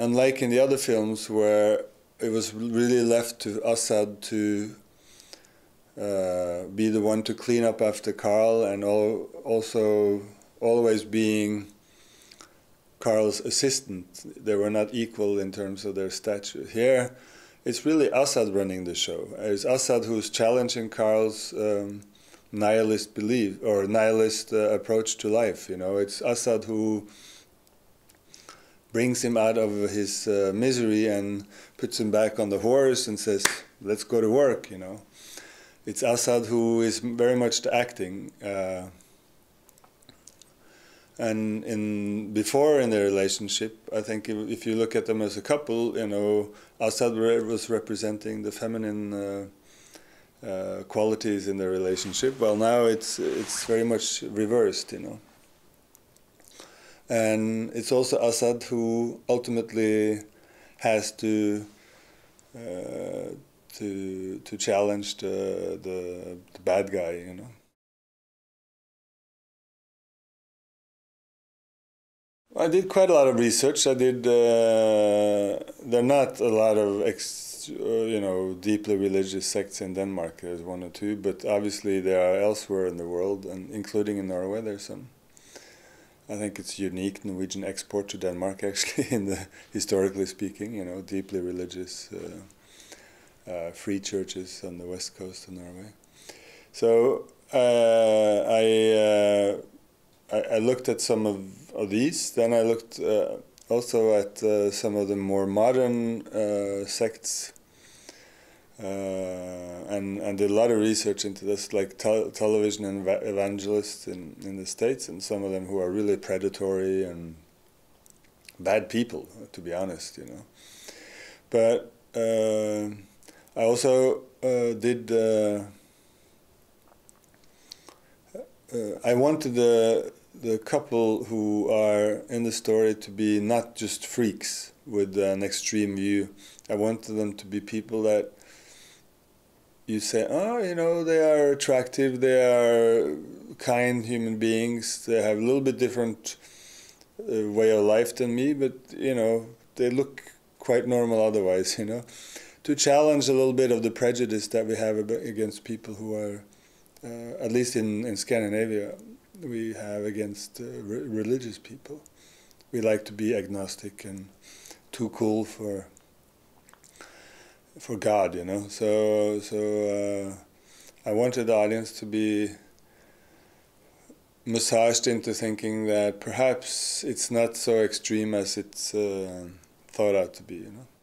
unlike in the other films where it was really left to Assad to be the one to clean up after Carl, and also always being Carl's assistant. They were not equal in terms of their stature. Here, it's really Assad running the show. It's Assad who's challenging Carl's nihilist belief or nihilist approach to life. You know, it's Assad who brings him out of his misery and puts him back on the horse and says, "Let's go to work." You know, it's Assad who is very much acting. And before in their relationship, I think if you look at them as a couple, you know, Assad was representing the feminine qualities in their relationship. Well, now it's very much reversed, you know. And it's also Assad who ultimately has to challenge the bad guy, you know. I did quite a lot of research. I did. There are not a lot of, you know, deeply religious sects in Denmark. There's one or two, but obviously there are elsewhere in the world, and including in Norway, there's some. I think it's unique Norwegian export to Denmark, actually, in the historically speaking, you know, deeply religious free churches on the west coast of Norway. So I looked at some of these. Then I looked also at some of the more modern sects and did a lot of research into this, like television and evangelists in the States, and some of them who are really predatory and bad people, to be honest, you know. But I also did... I wanted the couple who are in the story to be not just freaks with an extreme view. I wanted them to be people that you say, oh, you know, they are attractive, they are kind human beings, they have a little bit different way of life than me, but, you know, they look quite normal otherwise, you know. To challenge a little bit of the prejudice that we have against people who are... at least in Scandinavia, we have against religious people. We like to be agnostic and too cool for God, you know. So I wanted the audience to be massaged into thinking that perhaps it's not so extreme as it's thought out to be, you know.